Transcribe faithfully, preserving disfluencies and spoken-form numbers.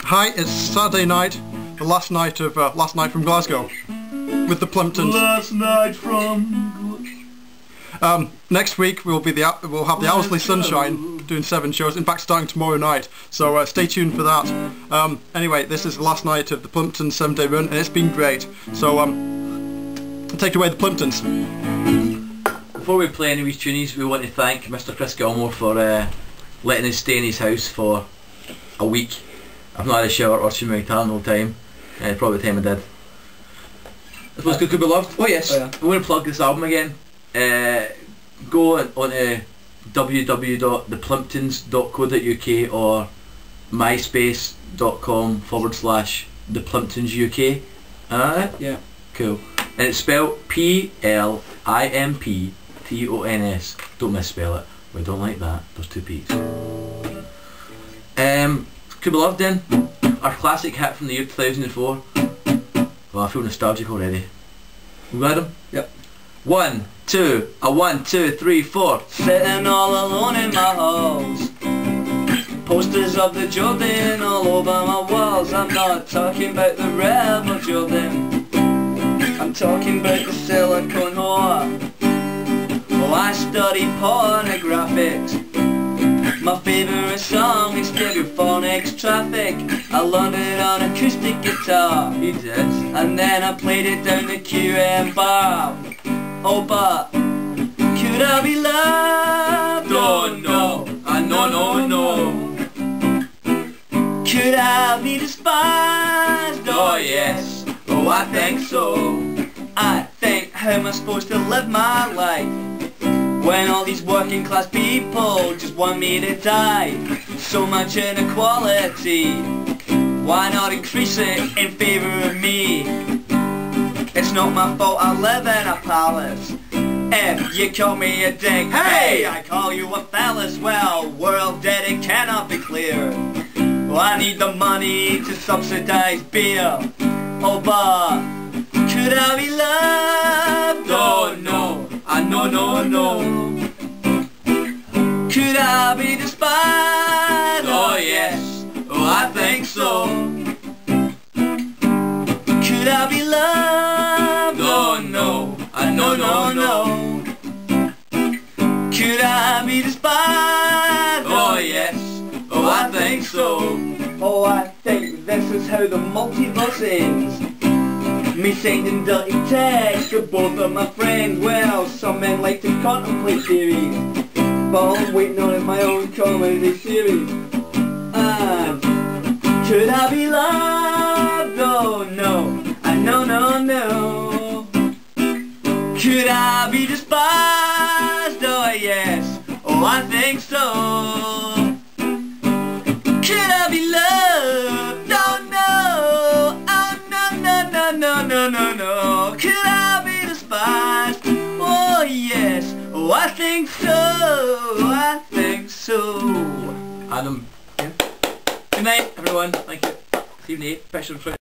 Hi, it's Saturday night, the last night of uh, Last Night From Glasgow, with the Plimptons. Last night from... Um, next week we'll be the we'll have the Owsley Sunshine doing seven shows, in fact starting tomorrow night, so uh, stay tuned for that. Um, anyway, this is the last night of the Plimptons seven day run, and it's been great, so um, take away the Plimptons. Before we play any of these tunies, we want to thank Mister Chris Gilmore for uh, letting us stay in his house for a week. I've not had a shower or tuned my guitar in all time, uh, probably the time I did. It was Could I Be Loved? Oh yes, oh, yeah. I'm going to plug this album again. Uh, go on to w w w dot the plimptons dot co dot u k or myspace dot com forward slash the Plimptons U K. Alright? Yeah. Cool. And it's spelled P L I M P T O N S. Don't misspell it. We don't like that. There's two P's. Um, Could I Be Loved then? Our classic hit from the year two thousand four. Well, I feel nostalgic already. You got him? Yep. One, two, a one, two, three, four. Sitting all alone in my halls. Posters of the Jordan all over my walls. I'm not talking about the rebel Jordan. I'm talking about the silicone whore. Well, I study pornographics. My favourite song is Stereophonics Traffic. I learned it on acoustic guitar. He did. And then I played it down the Q M bar. Oh, but could I be loved? No, no, no, no, no, no. Could I be despised? Oh, yes. Oh, I think so. I think, how am I supposed to live my life when all these working class people just want me to die? So much inequality, why not increase it in favour of me? It's not my fault I live in a palace. If you call me a dick, hey, I call you a fellas. Well, world dead, it cannot be clear. Well, I need the money to subsidise beer. Oh, but could I be loved? No, no, I no, no, no. Could I be despised? Oh, yes, oh, I think so. Could I be loved? No, no, I no, no, no. Could I be despised? Oh, yes, oh, I think so. Oh, I think this is how the multiverse ends. Me sending dirty texts to both of my friends. Well, some men like to contemplate theories, but I'm waiting on my own comedy series. And could I be loved? Oh no, I no no no. Could I be despised? Oh yes, oh I think so. Oh, I think so, I think so. Adam. Yeah. Good night, everyone. Thank you. See you, Nate. Special for